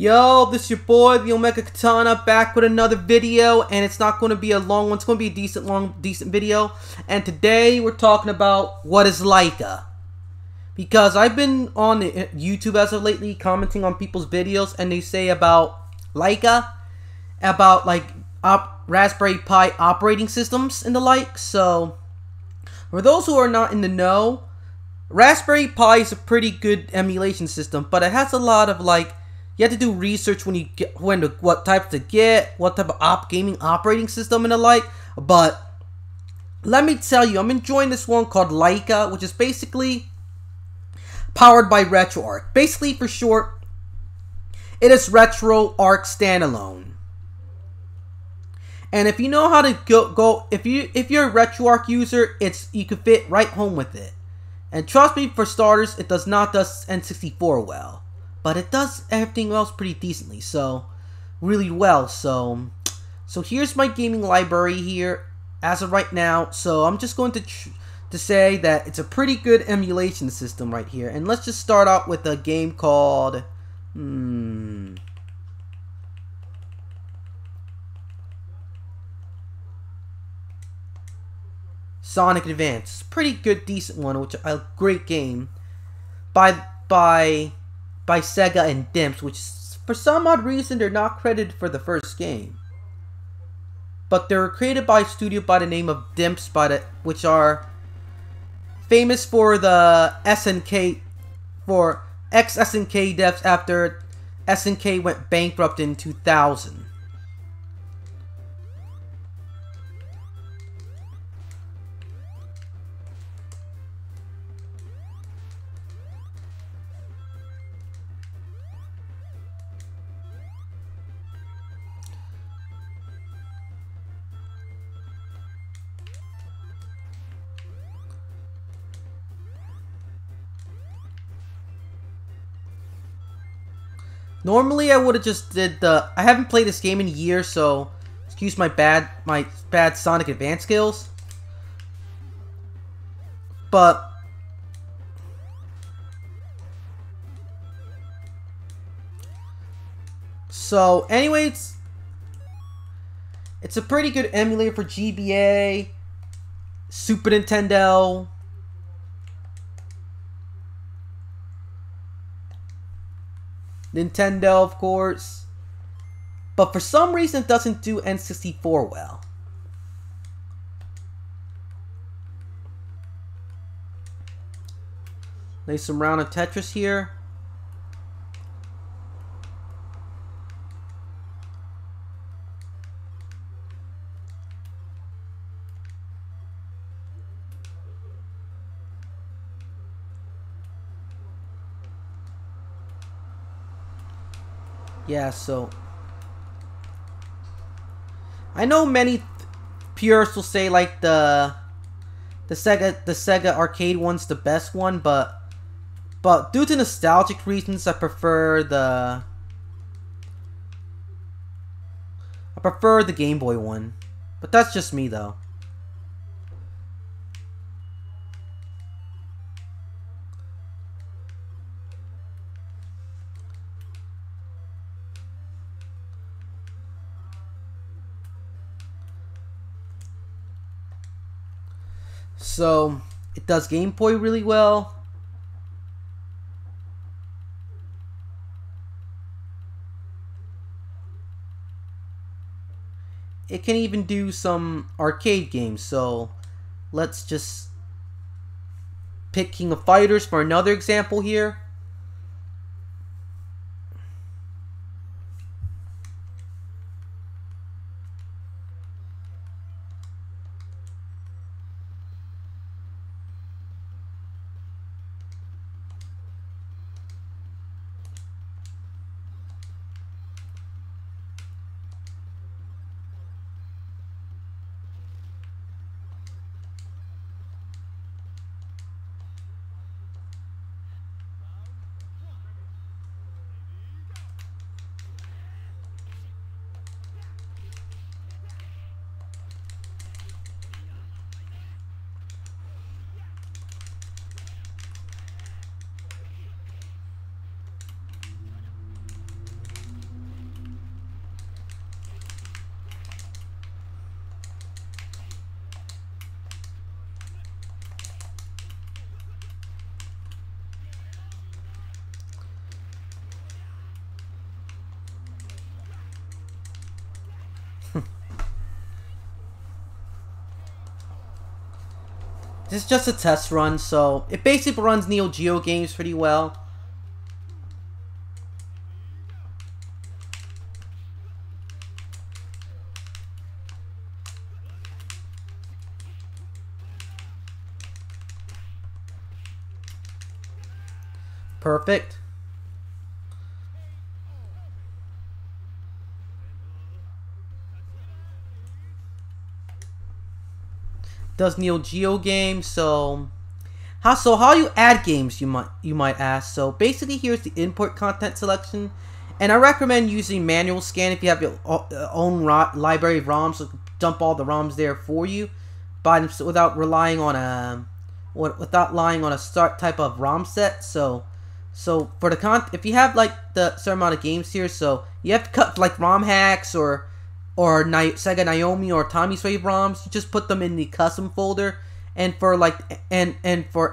Yo, this is your boy, the Omega Katana, back with another video, and it's not going to be a long one. It's going to be a decent video, and today we're talking about what is LAKKA. Because I've been on YouTube as of lately commenting on people's videos, and they say about LAKKA, about like Raspberry Pi operating systems and the like. So, for those who are not in the know, Raspberry Pi is a pretty good emulation system, but it has a lot of like, you have to do research when you get what type to get, what type of gaming operating system and the like. But let me tell you, I'm enjoying this one called LAKKA, which is basically powered by RetroArch. Basically, for short, it is RetroArch standalone. And if you know how to if you're a RetroArch user, you could fit right home with it. And trust me, for starters, it does not do N64 well. But it does everything else pretty decently, so really well. So here's my gaming library here as of right now. So I'm just going to say that it's a pretty good emulation system right here. And let's just start out with a game called Sonic Advance. It's a pretty good, decent one, which a great game by Sega and Dimps, which for some odd reason they're not credited for the first game, but they were created by a studio by the name of Dimps, which are famous for the SNK, for ex-SNK devs after SNK went bankrupt in 2000. Normally I would have just did the, I haven't played this game in years, so excuse my bad Sonic Advance skills. But so anyways, it's a pretty good emulator for GBA, Super Nintendo, Nintendo, of course, but for some reason it doesn't do N64 well. Lay some round of Tetris here. Yeah, so I know many purists will say like the Sega arcade one's the best one, but due to nostalgic reasons, I prefer the Game Boy one. But that's just me though. So, it does Game Boy really well. It can even do some arcade games, so let's just pick King of Fighters for another example here. This is just a test run, so it basically runs Neo Geo games pretty well. Perfect. Does Neo Geo games, so how you add games, you might ask. So basically, here's the import content selection, and I recommend using manual scan if you have your own library of ROMs. So dump all the ROMs there for you, without relying on a start type of ROM set. So for the if you have like the certain amount of games here, so you have to cut like ROM hacks or Sega Naomi or Tommy's Wave ROMs, you just put them in the custom folder. And for like and for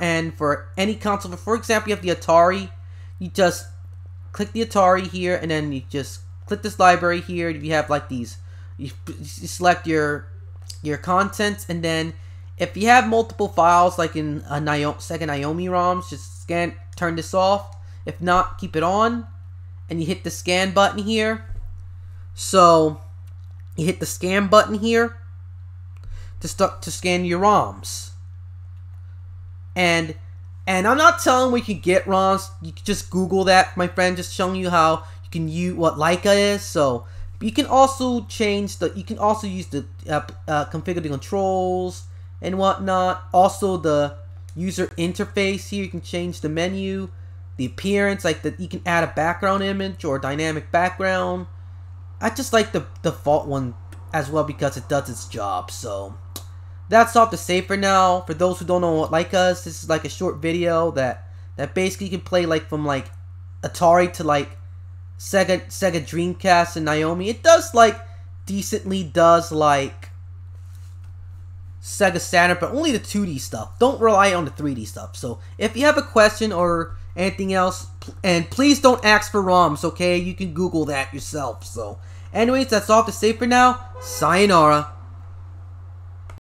any console, for example, you have the Atari, you just click the Atari here, and then you just click this library here. You have like these, you select your contents, and then if you have multiple files like in a Sega Naomi ROMs, just scan, turn this off. If not, keep it on, and you hit the scan button here. So you hit the scan button here to scan your ROMs. And I'm not telling where you can get ROMs. You can just Google that, my friend. Just showing you how you can use what LAKKA is. So you can also change the. You can also use the configure the controls and whatnot. Also the user interface here. You can change the menu, the appearance. Like that, you can add a background image or dynamic background. I just like the default one as well because it does its job. So that's all to say for now. For those who don't know what LAKKA is, this is like a short video that basically you can play like from like Atari to like Sega Dreamcast and Naomi. It does like decently does like Sega Saturn, but only the 2D stuff. Don't rely on the 3D stuff. So if you have a question or anything else, and please don't ask for ROMs, okay? You can Google that yourself. So anyways, that's all to say for now. Sayonara.